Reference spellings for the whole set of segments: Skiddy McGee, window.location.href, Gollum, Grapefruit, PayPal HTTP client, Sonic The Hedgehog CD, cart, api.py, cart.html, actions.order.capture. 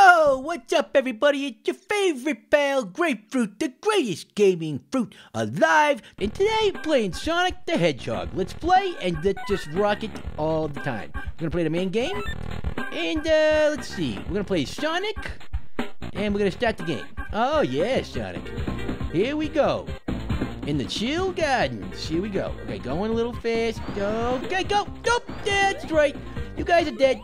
Oh, what's up everybody, it's your favorite pal, Grapefruit, the greatest gaming fruit alive, and today I'm playing Sonic the Hedgehog. Let's play and let's just rock it all the time. We're gonna play the main game, and let's see, we're gonna play Sonic, and we're gonna start the game. Oh yeah, Sonic. Here we go. In the chill gardens, here we go. Okay, going a little fast, okay, go, nope, that's right, you guys are dead.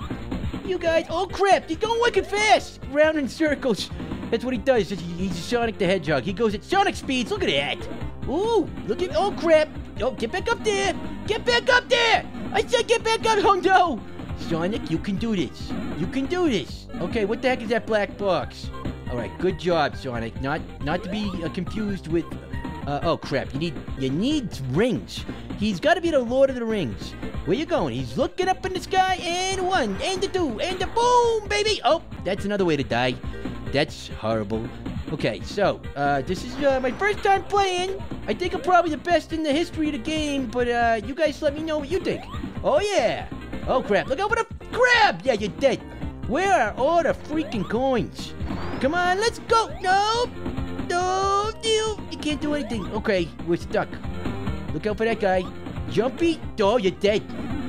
You guys, oh crap, he's going wicked fast! Round in circles. That's what he does, he's Sonic the Hedgehog. He goes at Sonic speeds, look at that! Ooh, look at, oh crap! Oh, get back up there! Get back up there! I said get back up, oh no! Sonic, you can do this. You can do this. Okay, what the heck is that black box? Alright, good job, Sonic. Not to be confused with, oh crap, you need rings. He's gotta be the Lord of the Rings. Where you going? He's looking up in the sky, and one, and a two, and a boom, baby! Oh, that's another way to die. That's horrible. Okay, so, this is my first time playing. I think I'm probably the best in the history of the game, but you guys let me know what you think. Oh, yeah! Oh, crap, look over the crap! Yeah, you're dead. Where are all the freaking coins? Come on, let's go! No! No, deal! You can't do anything. Okay, we're stuck. Look out for that guy. Jumpy? Oh, you're dead.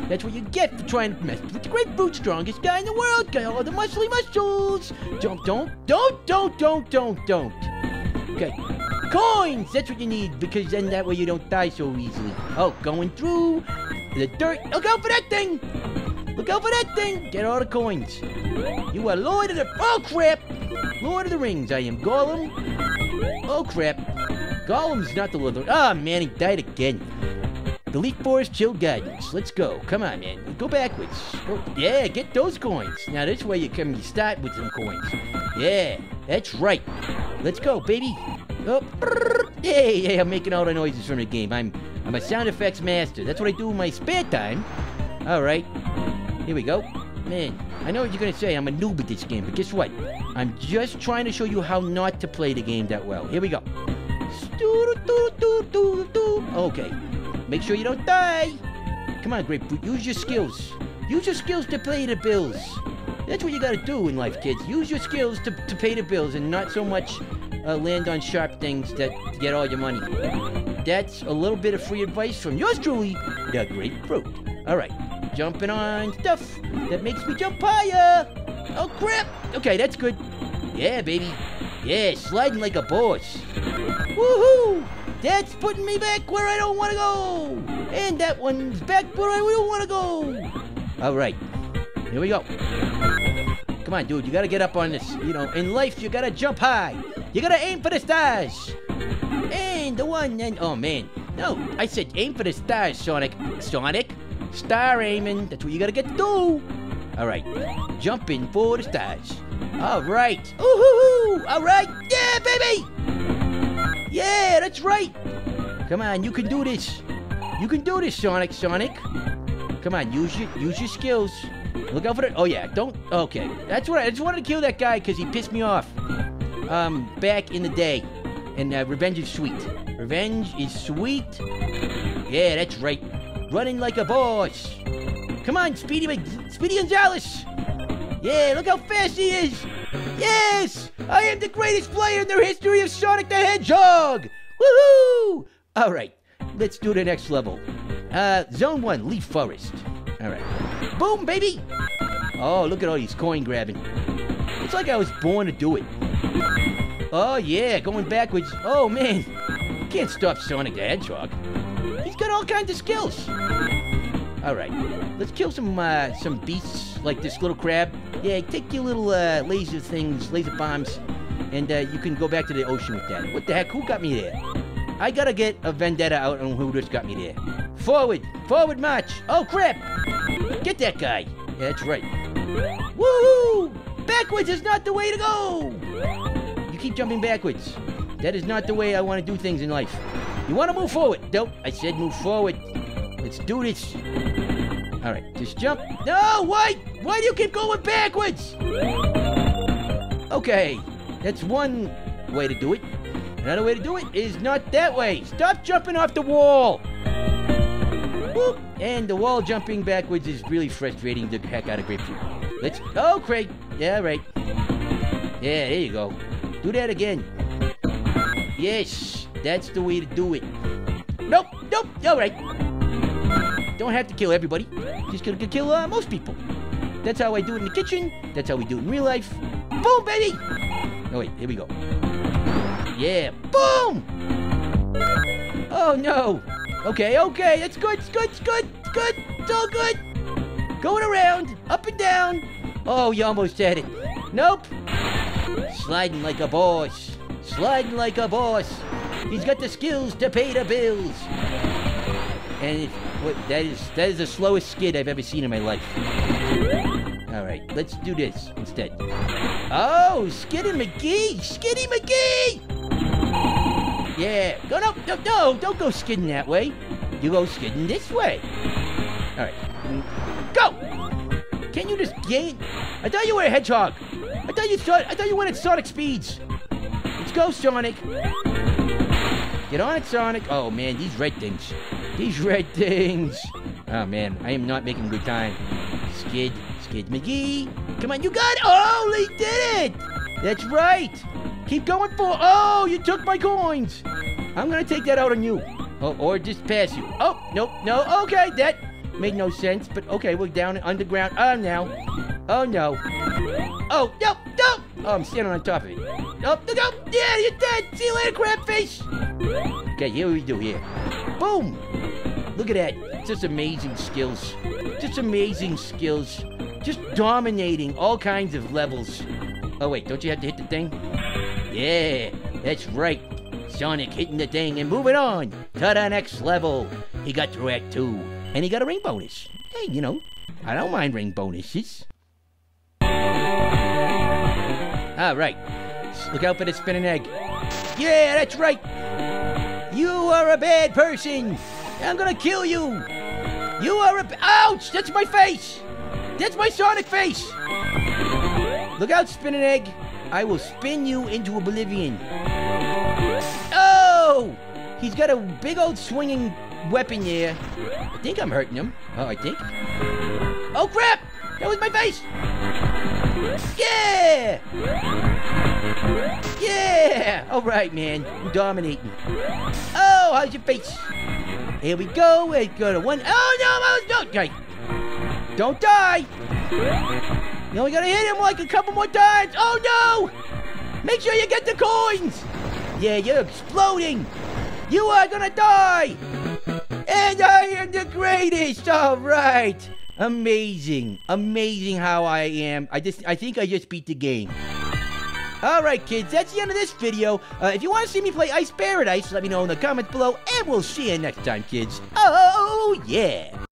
That's what you get for trying to mess with the Grapefruit, strongest guy in the world. Got all the muscly muscles. Jump, don't. Okay. Coins! That's what you need, because then that way you don't die so easily. Oh, going through the dirt. Look out for that thing! Look out for that thing! Get all the coins. You are Lord of the... Oh, crap! Lord of the Rings, I am Gollum. Oh, crap. Gollum's not the Lord of the... Ah, man, he died again. The Leaf Forest Chill Gardens. Let's go. Come on, man. Go backwards. Oh, yeah, get those coins. Now, this way you come, you start with some coins. Yeah, that's right. Let's go, baby. Oh, hey, hey, I'm making all the noises from the game. I'm a sound effects master. That's what I do in my spare time. All right. Here we go. Man, I know what you're going to say. I'm a noob at this game, but guess what? I'm just trying to show you how not to play the game that well. Here we go. Okay. Make sure you don't die! Come on, Grapefruit, use your skills. Use your skills to pay the bills. That's what you gotta do in life, kids. Use your skills to pay the bills and not so much land on sharp things that get all your money. That's a little bit of free advice from yours truly, the Grapefruit. Alright, jumping on stuff that makes me jump higher! Oh, crap! Okay, that's good. Yeah, baby. Yeah, sliding like a boss. Woohoo! That's putting me back where I don't want to go! And that one's back where I don't want to go! Alright, here we go. Come on, dude, you gotta get up on this. You know, in life, you gotta jump high. You gotta aim for the stars! And the one and... Oh, man. No, I said aim for the stars, Sonic. Sonic, star aiming. That's what you gotta get to do! Alright, jumping for the stars. Alright, ooh-hoo-hoo! Alright, yeah, baby! Yeah, that's right! Come on, you can do this. You can do this, Sonic, Come on, use your skills. Look out for the... Oh, yeah, don't... Okay, that's what I just wanted to kill that guy because he pissed me off. Back in the day. And revenge is sweet. Revenge is sweet. Yeah, that's right. Running like a boss. Come on, Speedy Gonzales! Yeah, look how fast he is! Yes! I am the greatest player in the history of Sonic the Hedgehog! Woohoo! Alright, let's do the next level. Zone 1, Leaf Forest. Alright. Boom, baby! Oh, look at all these coin grabbing. It's like I was born to do it. Oh, yeah, going backwards. Oh, man. Can't stop Sonic the Hedgehog. He's got all kinds of skills. Alright, let's kill some beasts like this little crab. Yeah, take your little laser things, laser bombs, and you can go back to the ocean with that. What the heck? Who got me there? I gotta get a vendetta out on who just got me there. Forward! Forward march! Oh, crap! Get that guy! Yeah, that's right. Woohoo! Backwards is not the way to go! You keep jumping backwards. That is not the way I want to do things in life. You want to move forward? Nope, I said move forward. Let's do this. All right, just jump. No, why? Why do you keep going backwards? Okay, that's one way to do it. Another way to do it is not that way. Stop jumping off the wall. Whoop. And the wall jumping backwards is really frustrating the heck out of Grapefruit. Let's... Oh, Craig! Yeah, right. Yeah, there you go. Do that again. Yes, that's the way to do it. Nope, nope, alright. Don't have to kill everybody. Just gonna kill most people. That's how I do it in the kitchen. That's how we do it in real life. Boom, baby! Oh, wait, here we go. Yeah, boom! Oh, no. Okay, okay, that's good, it's good, it's good, it's good, it's all good. Going around, up and down. Oh, you almost had it. Nope. Sliding like a boss. Sliding like a boss. He's got the skills to pay the bills. And it, what, that is the slowest skid I've ever seen in my life. Alright, let's do this instead. Oh, Skiddy McGee! Skiddy McGee! Yeah, go, no, no, no, don't go skidding that way. You go skidding this way. Alright, go! Can you just gain? I thought you were a hedgehog. I thought you went at Sonic speeds. Let's go, Sonic. Get on it, Sonic. Oh, man, these red things. These red things. Oh, man, I am not making good time. Skid, Skid McGee. Come on, you got it. Oh, they did it. That's right. Keep going for... Oh, you took my coins. I'm going to take that out on you. Oh, or just pass you. Oh, nope, no. Okay, that made no sense. But, okay, we're down underground. Oh, no. Oh, no. Oh, no, no. Oh, I'm standing on top of it. Oh, no, no. Yeah, you're dead. See you later, crabfish. Okay, here we do here. Boom. Look at that. Just amazing skills. Just amazing skills. Just dominating all kinds of levels. Oh, wait, don't you have to hit the thing? Yeah, that's right. Sonic hitting the thing and moving on to the next level. He got through Act 2, and he got a ring bonus. Hey, you know, I don't mind ring bonuses. All right, look out for the spinning egg. Yeah, that's right. You are a bad person. I'm gonna kill you. You are a... Ouch, that's my face. That's my Sonic face. Look out, spinning egg. I will spin you into oblivion. Oh! He's got a big old swinging weapon here. I think I'm hurting him. Oh, I think. Oh, crap! That was my face! Yeah! Yeah! All right, man. You're dominating. Oh, how's your face? Here we go. We go to one. Oh, no! Okay. Don't die! You only gotta hit him like a couple more times. Oh no! Make sure you get the coins! Yeah, you're exploding! You are gonna die! And I am the greatest! Alright! Amazing. Amazing how I am. I think I just beat the game. Alright kids, that's the end of this video. If you want to see me play Ice Paradise, let me know in the comments below, and we'll see you next time, kids. Oh yeah!